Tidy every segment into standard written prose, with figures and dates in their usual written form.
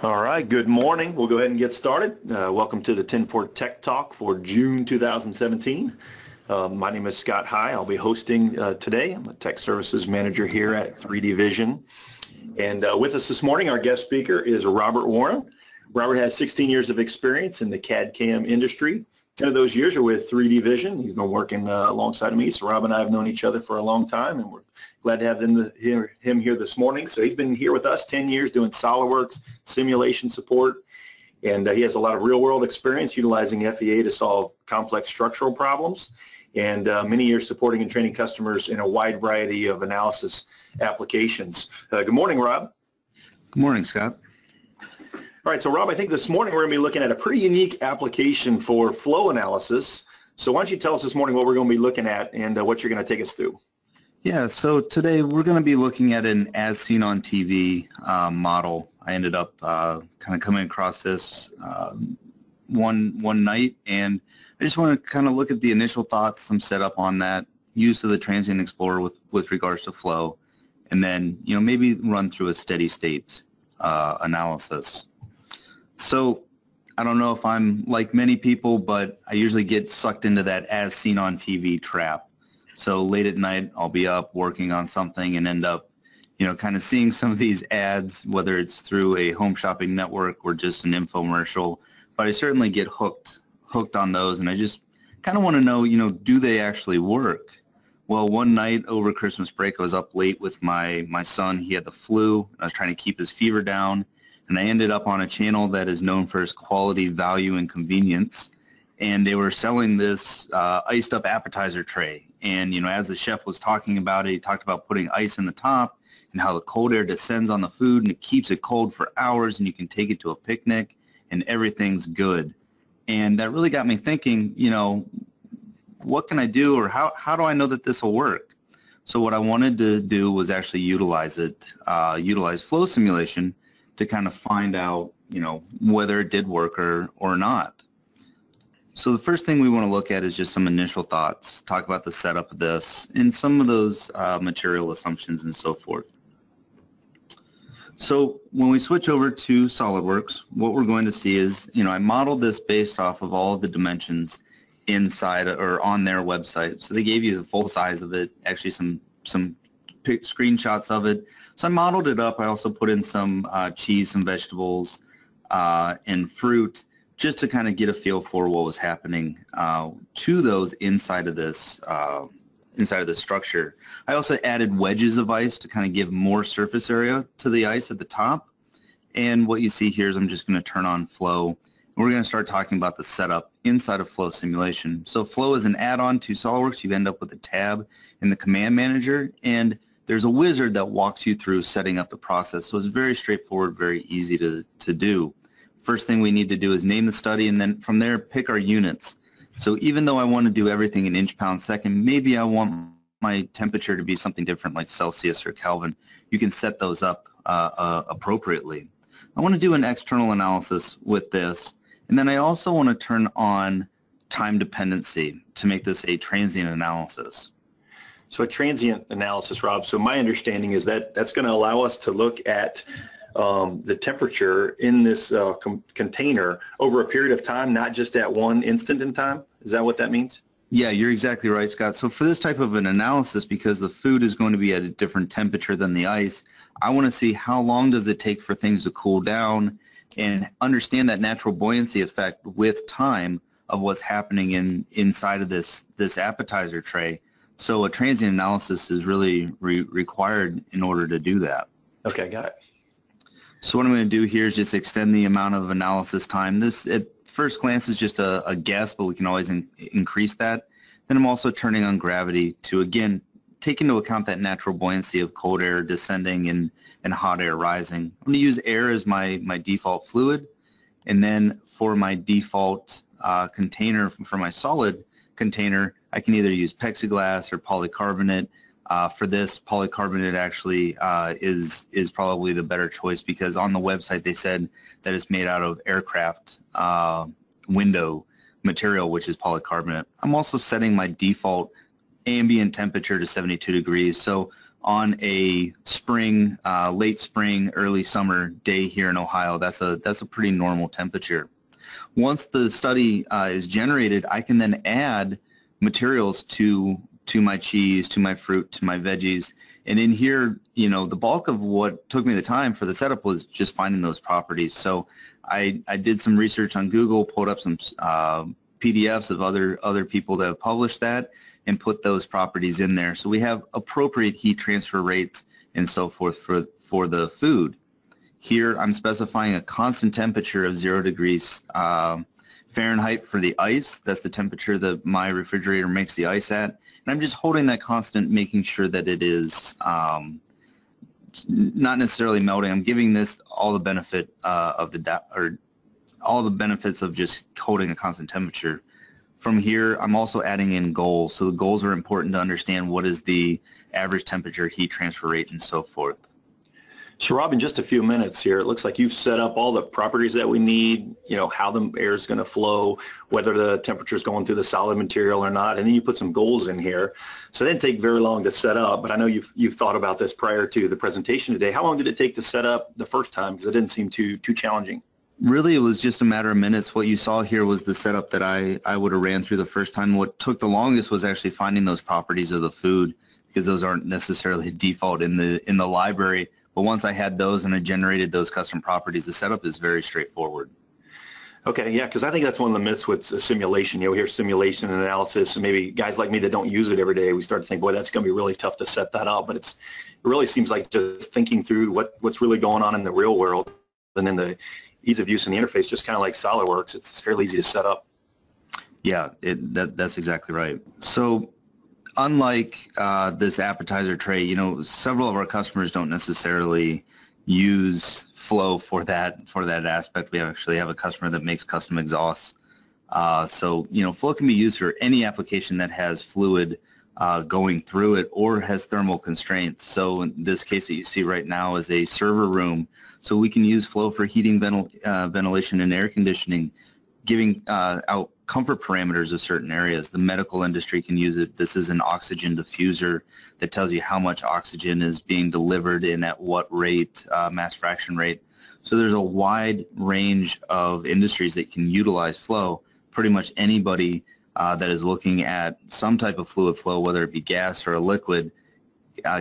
All right, good morning. We'll go ahead and get started. Welcome to the 10-4 Tech Talk for June 2017. My name is Scott High. I'll be hosting today. I'm a Tech Services Manager here at 3D Vision. And with us this morning, our guest speaker is Robert Warren. Robert has 16 years of experience in the CAD-CAM industry. 10 of those years are with 3D Vision. He's been working alongside of me, so Rob and I have known each other for a long time, and we're glad to have him here this morning. So he's been here with us 10 years doing SolidWorks, simulation support, and he has a lot of real-world experience utilizing FEA to solve complex structural problems, and many years supporting and training customers in a wide variety of analysis applications. Good morning, Rob. Good morning, Scott. All right, so Rob, I think this morning we're going to be looking at a pretty unique application for flow analysis. So why don't you tell us this morning what we're going to be looking at and what you're going to take us through? Yeah, so today we're going to be looking at an as seen on TV model. I ended up kind of coming across this one night, and I just want to kind of look at the initial thoughts, some setup on that, use of the Transient Explorer with regards to flow, and then maybe run through a steady state analysis. So I don't know if I'm like many people, but I usually get sucked into that as seen on TV trap. So late at night, I'll be up working on something and end up, kind of seeing some of these ads, whether it's through a home shopping network or just an infomercial. But I certainly get hooked on those, and I just kind of want to know, do they actually work? Well, one night over Christmas break, I was up late with my son. He had the flu. I was trying to keep his fever down. And I ended up on a channel that is known for its quality, value, and convenience. And they were selling this iced up appetizer tray. And, as the chef was talking about it, he talked about putting ice in the top and how the cold air descends on the food and it keeps it cold for hours, and you can take it to a picnic and everything's good. And that really got me thinking, what can I do, or how do I know that this will work? So what I wanted to do was actually utilize it, utilize flow simulation to kind of find out, whether it did work or not. So the first thing we want to look at is just some initial thoughts, talk about the setup of this, and some of those material assumptions and so forth. So when we switch over to SolidWorks, what we're going to see is, I modeled this based off of all of the dimensions inside or on their website. So they gave you the full size of it, actually some screenshots of it. So I modeled it up. I also put in some cheese, some vegetables, and fruit, just to kind of get a feel for what was happening to those inside of this structure. I also added wedges of ice to kind of give more surface area to the ice at the top. And what you see here is I'm just going to turn on flow. And we're going to start talking about the setup inside of flow simulation. So flow is an add-on to SolidWorks. You end up with a tab in the command manager, and there's a wizard that walks you through setting up the process. So it's very straightforward, very easy to do. First thing we need to do is name the study, and then from there pick our units. So even though I want to do everything in inch-pound-second, maybe I want my temperature to be something different, like Celsius or Kelvin. You can set those up appropriately. I want to do an external analysis with this, and then I also want to turn on time dependency to make this a transient analysis. So a transient analysis, Rob. So my understanding is that that's going to allow us to look at the temperature in this container over a period of time, not just at one instant in time? Is that what that means? Yeah, you're exactly right, Scott. So for this type of an analysis, because the food is going to be at a different temperature than the ice, I want to see how long does it take for things to cool down and understand that natural buoyancy effect with time of what's happening inside of this appetizer tray. So a transient analysis is really required in order to do that. Okay, got it. So what I'm going to do here is just extend the amount of analysis time. This at first glance is just a guess, but we can always increase that. Then I'm also turning on gravity to, again, take into account that natural buoyancy of cold air descending and hot air rising. I'm going to use air as my default fluid. And then for my default container, for my solid container, I can either use plexiglass or polycarbonate. For this, polycarbonate actually is probably the better choice, because on the website they said that it's made out of aircraft window material, which is polycarbonate. I'm also setting my default ambient temperature to 72 degrees. So on a spring, late spring, early summer day here in Ohio. That's a pretty normal temperature. Once the study is generated, I can then add materials to my cheese, to my fruit, to my veggies. And in here, you know, the bulk of what took me the time for the setup was just finding those properties. So I did some research on Google, pulled up some PDFs of other people that have published that, and put those properties in there. So we have appropriate heat transfer rates and so forth for the food. Here I'm specifying a constant temperature of 0 degrees Fahrenheit for the ice. That's the temperature that my refrigerator makes the ice at. And I'm just holding that constant, making sure that it is not necessarily melting. I'm giving this all the benefit all the benefits of just holding a constant temperature. From here, I'm also adding in goals. So the goals are important to understand what is the average temperature, heat transfer rate, and so forth. So Rob, in just a few minutes here, it looks like you've set up all the properties that we need, you know, how the air is going to flow, whether the temperature is going through the solid material or not, and then you put some goals in here. So it didn't take very long to set up, but I know you've thought about this prior to the presentation today. How long did it take to set up the first time, because it didn't seem too challenging? Really, it was just a matter of minutes. What you saw here was the setup that I would have ran through the first time. What took the longest was actually finding those properties of the food, because those aren't necessarily default in the library. But once I had those and I generated those custom properties, the setup is very straightforward. Okay, yeah, because I think that's one of the myths with simulation. You know, we hear simulation and analysis, and maybe guys like me that don't use it every day, we start to think, boy, that's going to be really tough to set that up. But it really seems like just thinking through what's really going on in the real world, and then the ease of use in the interface, just kind of like SolidWorks, it's fairly easy to set up. Yeah, that's exactly right. So, unlike this appetizer tray, you know, several of our customers don't necessarily use Flow for that aspect. We actually have a customer that makes custom exhausts. So, you know, Flow can be used for any application that has fluid going through it or has thermal constraints. So in this case that you see right now is a server room. So we can use Flow for heating, ventilation, and air conditioning, giving out comfort parameters of certain areas. The medical industry can use it. This is an oxygen diffuser that tells you how much oxygen is being delivered and at what rate, mass fraction rate. So there's a wide range of industries that can utilize Flow. Pretty much anybody that is looking at some type of fluid flow, whether it be gas or a liquid,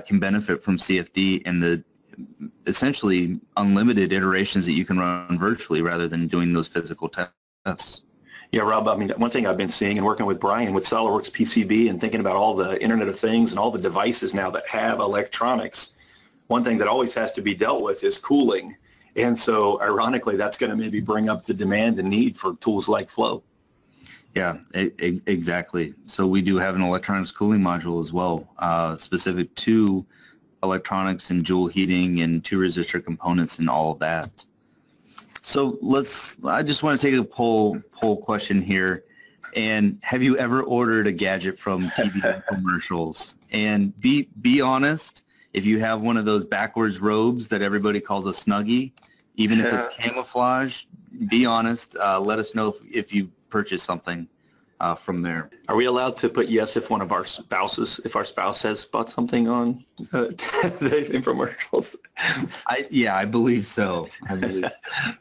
can benefit from CFD and the essentially unlimited iterations that you can run virtually rather than doing those physical tests. Yeah, Rob, I mean, one thing I've been seeing and working with Brian with SolidWorks PCB and thinking about all the Internet of Things and all the devices now that have electronics, one thing that always has to be dealt with is cooling. And so, ironically, that's going to maybe bring up the demand and need for tools like Flow. Yeah, exactly. So we do have an electronics cooling module as well, specific to electronics and joule heating and two resistor components and all of that. So I just want to take a poll question here. And have you ever ordered a gadget from TV commercials? And be honest, if you have one of those backwards robes that everybody calls a Snuggie, even if it's camouflage, be honest. Let us know if you purchased something from there. Are we allowed to put yes if one of our spouses, if our spouse has bought something on the infomercials? Yeah, I believe so.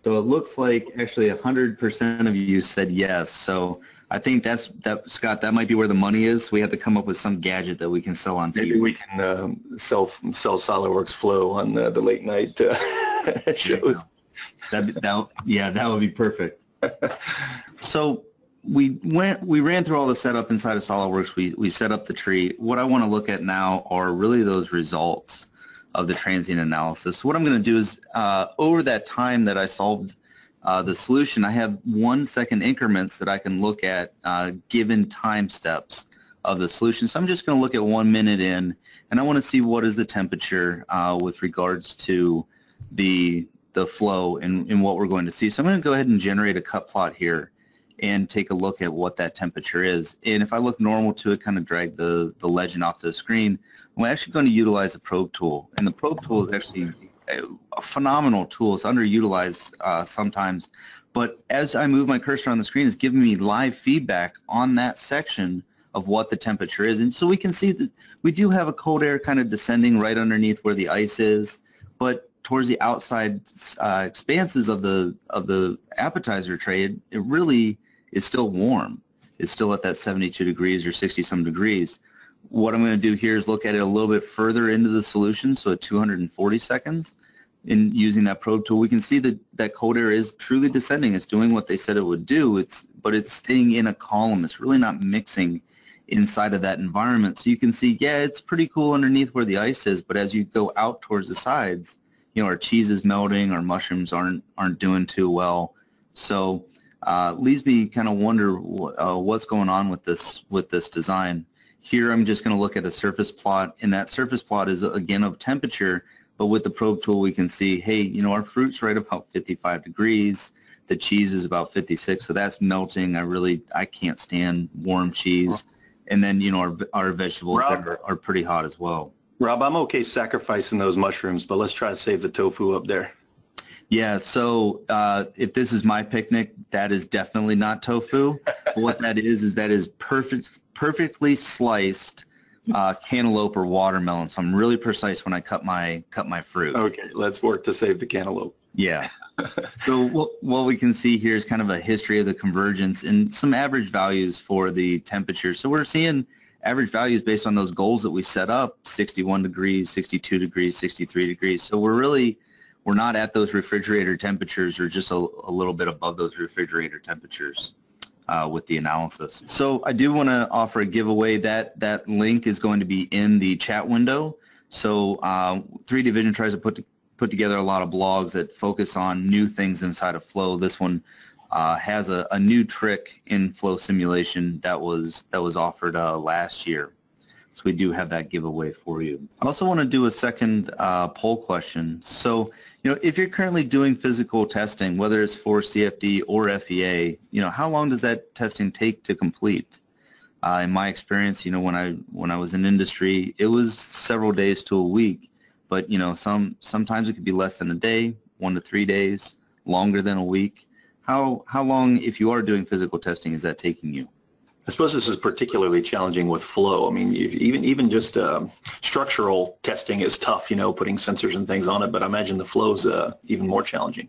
So it looks like actually 100% of you said yes. So I think Scott, that might be where the money is. We have to come up with some gadget that we can sell on TV. Maybe we can sell SolidWorks Flow on the late night shows. That would be perfect. So we ran through all the setup inside of SolidWorks. We set up the tree. What I want to look at now are really those results of the transient analysis. So what I'm going to do is over that time that I solved the solution, I have 1 second increments that I can look at given time steps of the solution. So I'm just going to look at 1 minute in, and I want to see what is the temperature with regards to the flow and what we're going to see. So I'm going to go ahead and generate a cut plot here and take a look at what that temperature is. And if I look normal to it, kind of drag the legend off to the screen, I'm actually going to utilize a probe tool. And the probe tool is actually a phenomenal tool. It's underutilized sometimes. But as I move my cursor on the screen, it's giving me live feedback on that section of what the temperature is. And so we can see that we do have a cold air kind of descending right underneath where the ice is, but towards the outside expanses of the appetizer tray, it really is still warm. It's still at that 72 degrees or 60-some degrees. What I'm going to do here is look at it a little bit further into the solution, so at 240 seconds. In using that probe tool, we can see that that cold air is truly descending. It's doing what they said it would do, but it's staying in a column. It's really not mixing inside of that environment. So you can see, yeah, it's pretty cool underneath where the ice is, but as you go out towards the sides, you know, our cheese is melting, our mushrooms aren't doing too well. So leaves me kind of wonder what's going on with this design. Here I'm just going to look at a surface plot, and that surface plot is, again, of temperature. But with the probe tool, we can see, hey, you know, our fruit's right about 55 degrees. The cheese is about 56, so that's melting. I can't stand warm cheese. And then, you know, our vegetables, Rob, are pretty hot as well. Rob, I'm okay sacrificing those mushrooms, but let's try to save the tofu up there. Yeah, so if this is my picnic, that is definitely not tofu. What that is that is perfectly sliced cantaloupe or watermelon, so I'm really precise when I cut my fruit. Okay, let's work to save the cantaloupe. Yeah. So what we can see here is kind of a history of the convergence and some average values for the temperature. So we're seeing average values based on those goals that we set up: 61 degrees, 62 degrees, 63 degrees. So we're not at those refrigerator temperatures, or just a little bit above those refrigerator temperatures. With the analysis. So I do want to offer a giveaway. That link is going to be in the chat window. So 3D Vision tries to put together a lot of blogs that focus on new things inside of Flow. This one has a new trick in Flow Simulation that was offered last year. So we do have that giveaway for you. I also want to do a second poll question. So, you know, if you're currently doing physical testing, whether it's for CFD or FEA, you know, how long does that testing take to complete? In my experience, you know, when I was in industry, it was several days to a week. But, you know, sometimes it could be less than a day, 1 to 3 days, longer than a week. How long, if you are doing physical testing, is that taking you? I suppose this is particularly challenging with Flow. I mean, even just structural testing is tough, you know, putting sensors and things on it, but I imagine the Flow's even more challenging.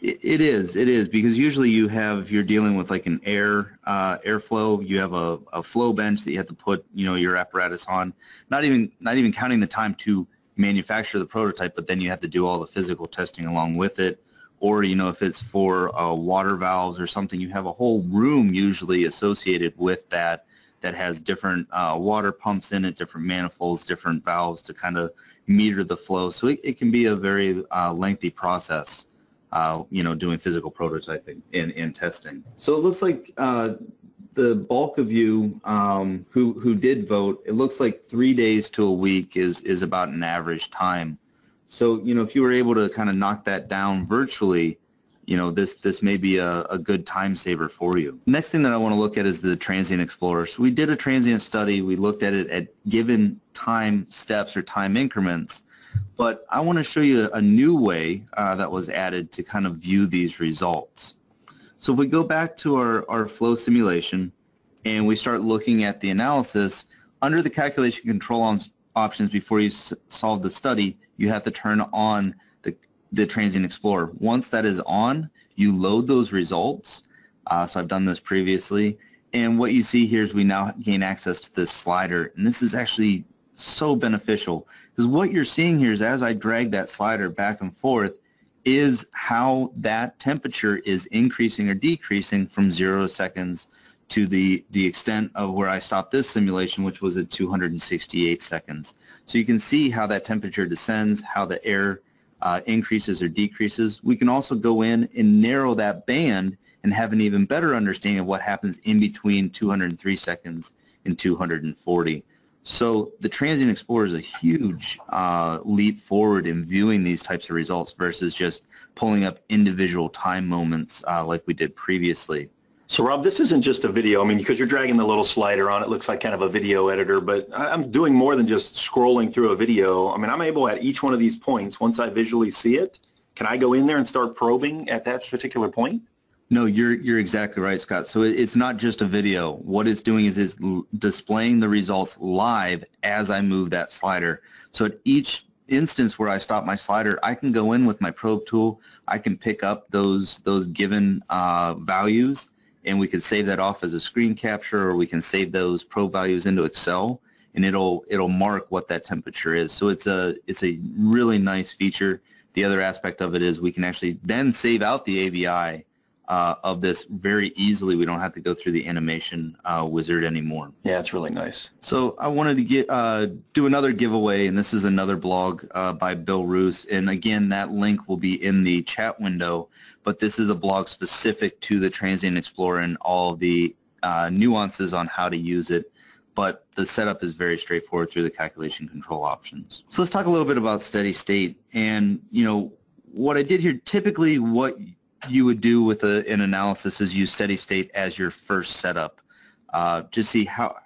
It is, because usually you're dealing with like an airflow. You have a flow bench that you have to put, you know, your apparatus on, not even counting the time to manufacture the prototype, but then you have to do all the physical testing along with it. Or, you know, if it's for water valves or something, you have a whole room usually associated with that has different water pumps in it, different manifolds, different valves to kind of meter the flow. So it can be a very lengthy process, you know, doing physical prototyping and testing. So it looks like the bulk of you who did vote, it looks like 3 days to a week is about an average time. So, you know, if you were able to kind of knock that down virtually, you know, this may be a good time saver for you. Next thing that I want to look at is the Transient Explorer. So we did a transient study. We looked at it at given time steps or time increments. But I want to show you a new way that was added to kind of view these results. So if we go back to our Flow Simulation and we start looking at the analysis, under the calculation control options before you solve the study, you have to turn on the Transient Explorer. Once that is on, you load those results. So I've done this previously. And what you see here is we now gain access to this slider. And this is actually so beneficial, because what you're seeing here is as I drag that slider back and forth is how that temperature is increasing or decreasing from 0 seconds to the extent of where I stopped this simulation, which was at 268 seconds. So you can see how that temperature descends, how the air increases or decreases. We can also go in and narrow that band and have an even better understanding of what happens in between 203 seconds and 240. So the Transient Explorer is a huge leap forward in viewing these types of results versus just pulling up individual time moments like we did previously. So Rob, this isn't just a video. I mean, because you're dragging the little slider on, it looks like kind of a video editor, but I'm doing more than just scrolling through a video. I mean, I'm able at each one of these points, once I visually see it, can I go in there and start probing at that particular point? No, you're exactly right, Scott. So it's not just a video. What it's doing is it's displaying the results live as I move that slider. So at each instance where I stop my slider, I can go in with my probe tool. I can pick up those given values, and we can save that off as a screen capture, or we can save those probe values into Excel, and it'll mark what that temperature is. So it's a really nice feature. The other aspect of it is we can actually then save out the AVI of this very easily. We don't have to go through the animation wizard anymore. Yeah, it's really nice. So I wanted to do another giveaway, and this is another blog by Bill Roos. And again, that link will be in the chat window, but this is a blog specific to the Transient Explorer and all the nuances on how to use it. But the setup is very straightforward through the calculation control options. So let's talk a little bit about steady state. And you know what I did here, typically what you would do with an analysis is use steady state as your first setup. Just see how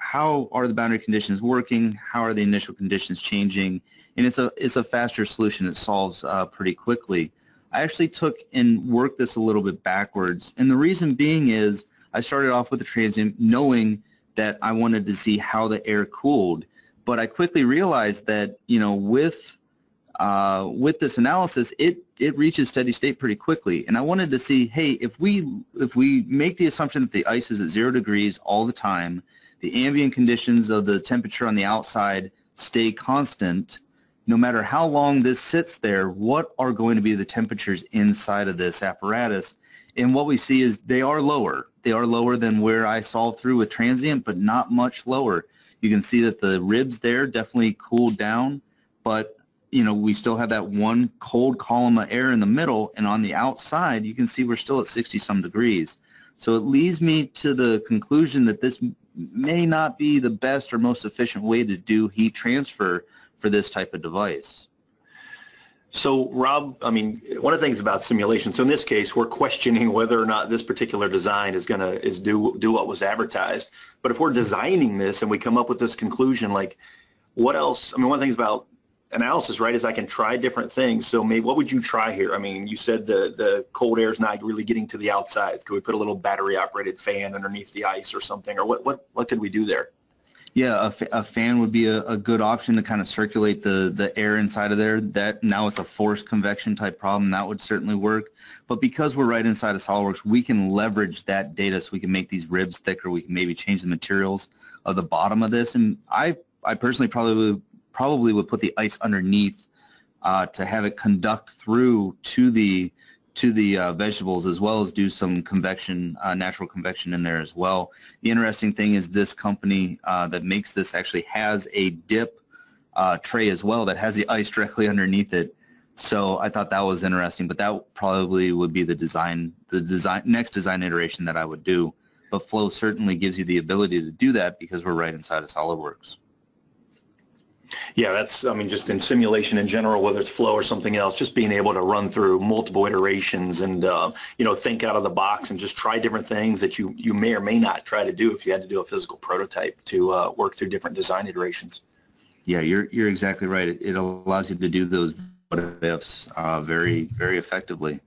are the boundary conditions working, how are the initial conditions changing, and it's a faster solution. It solves pretty quickly. I actually took and worked this a little bit backwards, and the reason being is I started off with the transient knowing that I wanted to see how the air cooled, but I quickly realized that with this analysis, it reaches steady state pretty quickly, and I wanted to see, hey, if we make the assumption that the ice is at 0 degrees all the time, the ambient conditions of the temperature on the outside stay constant, no matter how long this sits there, what are going to be the temperatures inside of this apparatus? And what we see is they are lower. They are lower than where I saw through with transient, but not much lower. You can see that the ribs there definitely cooled down, but you know, we still have that one cold column of air in the middle, and on the outside, you can see we're still at 60-some degrees. So it leads me to the conclusion that this may not be the best or most efficient way to do heat transfer for this type of device. So, Rob, I mean, one of the things about simulation, so in this case, we're questioning whether or not this particular design is do what was advertised. But if we're designing this and we come up with this conclusion, like, what else? I mean, one of the things about analysis, right, is I can try different things. So maybe what would you try here? I mean, you said the cold air is not really getting to the outside. Could we put a little battery operated fan underneath the ice or something, or what could we do there? Yeah, a fan would be a good option to kind of circulate the air inside of there. That now it's a forced convection type problem. That would certainly work. But because we're right inside of SolidWorks, we can leverage that data, so we can make these ribs thicker. We can maybe change the materials of the bottom of this. And I personally probably would put the ice underneath to have it conduct through to the vegetables, as well as do some convection, natural convection in there as well. The interesting thing is this company that makes this actually has a dip tray as well that has the ice directly underneath it. So I thought that was interesting, but that probably would be the next design iteration that I would do. But Flow certainly gives you the ability to do that because we're right inside of SolidWorks. Yeah, that's, I mean, just in simulation in general, whether it's Flow or something else, just being able to run through multiple iterations and, you know, think out of the box and just try different things that you may or may not try to do if you had to do a physical prototype to work through different design iterations. Yeah, you're exactly right. It allows you to do those what-ifs very, very effectively.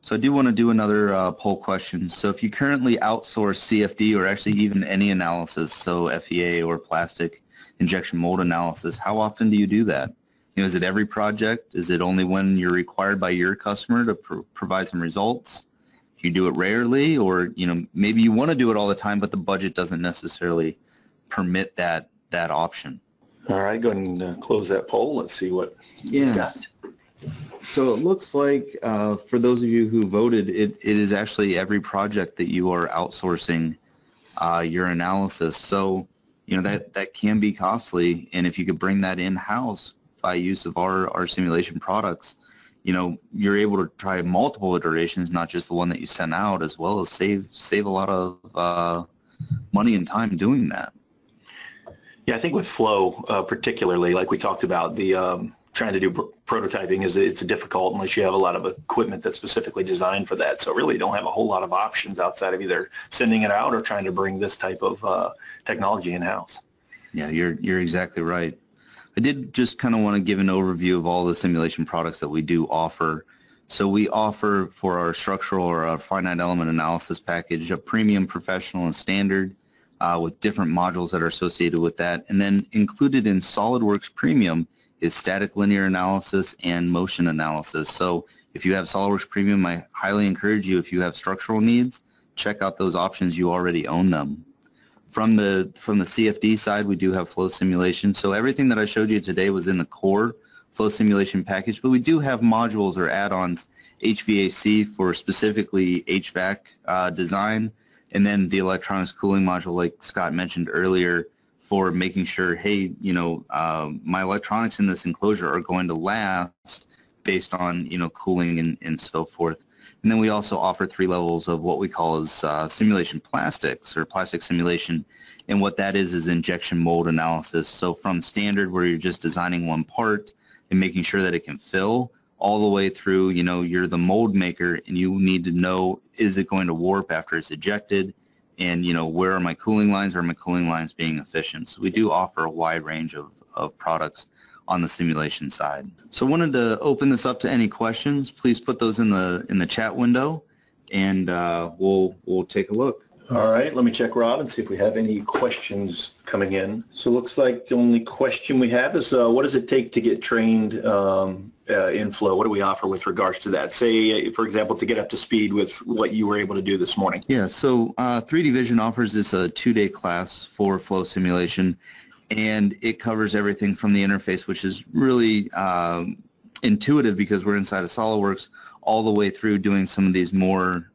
So I do want to do another poll question. So if you currently outsource CFD or actually even any analysis, so FEA or plastic injection mold analysis, how often do you do that? You know, is it every project? Is it only when you're required by your customer to provide some results? You do it rarely, or you know, maybe you want to do it all the time, but the budget doesn't necessarily permit that option. All right, go ahead and close that poll. Let's see what you got. So it looks like for those of you who voted, it is actually every project that you are outsourcing your analysis. So you know, that can be costly, and if you could bring that in-house by use of our simulation products, you know, you're able to try multiple iterations, not just the one that you sent out, as well as save a lot of money and time doing that. Yeah, I think with Flow particularly, like we talked about, the trying to do prototyping it's difficult unless you have a lot of equipment that's specifically designed for that. So really don't have a whole lot of options outside of either sending it out or trying to bring this type of technology in-house. Yeah, you're exactly right. I did just kind of want to give an overview of all the simulation products that we do offer. So we offer for our structural or our finite element analysis package a premium, professional, and standard with different modules that are associated with that. And then included in SolidWorks Premium is static linear analysis and motion analysis. So if you have SolidWorks Premium, I highly encourage you, if you have structural needs, check out those options. You already own them. From the CFD side, we do have Flow Simulation. So everything that I showed you today was in the core Flow Simulation package, but we do have modules or add-ons, HVAC for specifically HVAC design, and then the electronics cooling module, like Scott mentioned earlier, for making sure, hey, you know, my electronics in this enclosure are going to last based on, you know, cooling and so forth. And then we also offer 3 levels of what we call as simulation plastics or plastic simulation. And what that is injection mold analysis. So from standard, where you're just designing one part and making sure that it can fill, all the way through, you know, you're the mold maker and you need to know, is it going to warp after it's ejected? And, you know, where are my cooling lines? Are my cooling lines being efficient? So we do offer a wide range of products on the simulation side. So I wanted to open this up to any questions. Please put those in the chat window, and we'll take a look. All right, let me check Rob and see if we have any questions coming in. So it looks like the only question we have is, what does it take to get trained in Flow? What do we offer with regards to that? Say, for example, to get up to speed with what you were able to do this morning. Yeah, so 3D Vision offers this a 2-day class for Flow Simulation. And it covers everything from the interface, which is really intuitive because we're inside of SolidWorks, all the way through doing some of these more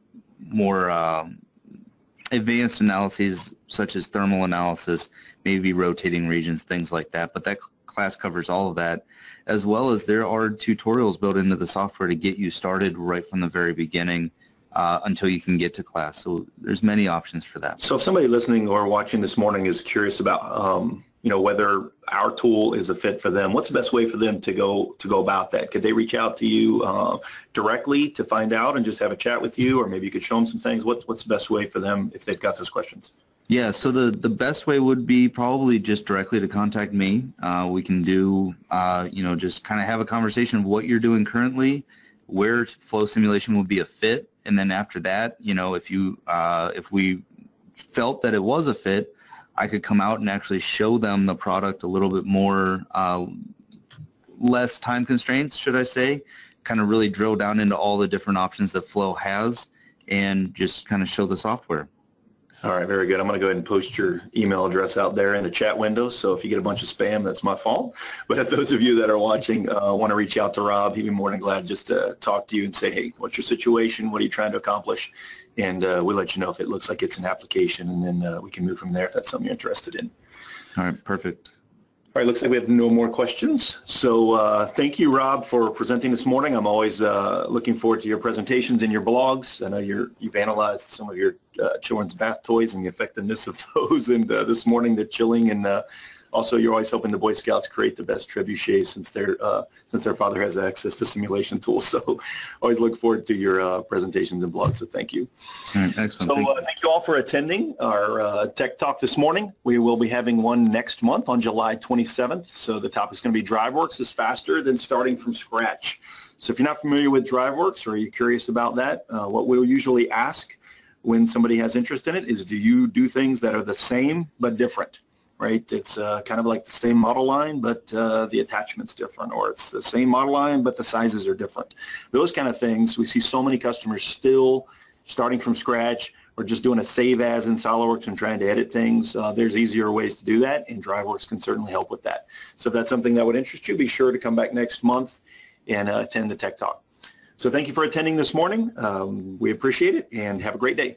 advanced analyses, such as thermal analysis, maybe rotating regions, things like that. But that class covers all of that, as well as there are tutorials built into the software to get you started right from the very beginning until you can get to class. So there's many options for that. So if somebody listening or watching this morning is curious about you know, whether our tool is a fit for them, what's the best way for them to go about that? Could they reach out to you directly to find out and just have a chat with you, or maybe you could show them some things? What's the best way for them if they've got those questions? Yeah, so the best way would be probably just directly to contact me. We can do, you know, just kind of have a conversation of what you're doing currently, where Flow Simulation would be a fit, and then after that, you know, if we felt that it was a fit, I could come out and actually show them the product a little bit more, less time constraints, should I say, kind of really drill down into all the different options that Flow has and just kind of show the software. All right, very good. I'm going to go ahead and post your email address out there in the chat window, so if you get a bunch of spam, that's my fault. But if those of you that are watching want to reach out to Rob, he'd be more than glad just to talk to you and say, hey, what's your situation? What are you trying to accomplish? And we'll let you know if it looks like it's an application, and then we can move from there if that's something you're interested in. All right, perfect. All right, looks like we have no more questions. So thank you, Rob, for presenting this morning. I'm always looking forward to your presentations and your blogs. I know you've analyzed some of your children's bath toys and the effectiveness of those, and this morning the chilling, and also you're always helping the Boy Scouts create the best trebuchets since their father has access to simulation tools. So always look forward to your presentations and blogs, so thank you. All right, excellent. So thank you all for attending our Tech Talk this morning. We will be having one next month on July 27th. So the topic is going to be DriveWorks is faster than starting from scratch. So if you're not familiar with DriveWorks, or you're curious about that, what we'll usually ask when somebody has interest in it is, do you do things that are the same but different? Right? It's kind of like the same model line, but the attachment's different, or it's the same model line, but the sizes are different. Those kind of things, we see so many customers still starting from scratch, or just doing a save as in SolidWorks and trying to edit things. There's easier ways to do that, and DriveWorks can certainly help with that. So if that's something that would interest you, be sure to come back next month and attend the Tech Talk. So thank you for attending this morning. We appreciate it, and have a great day.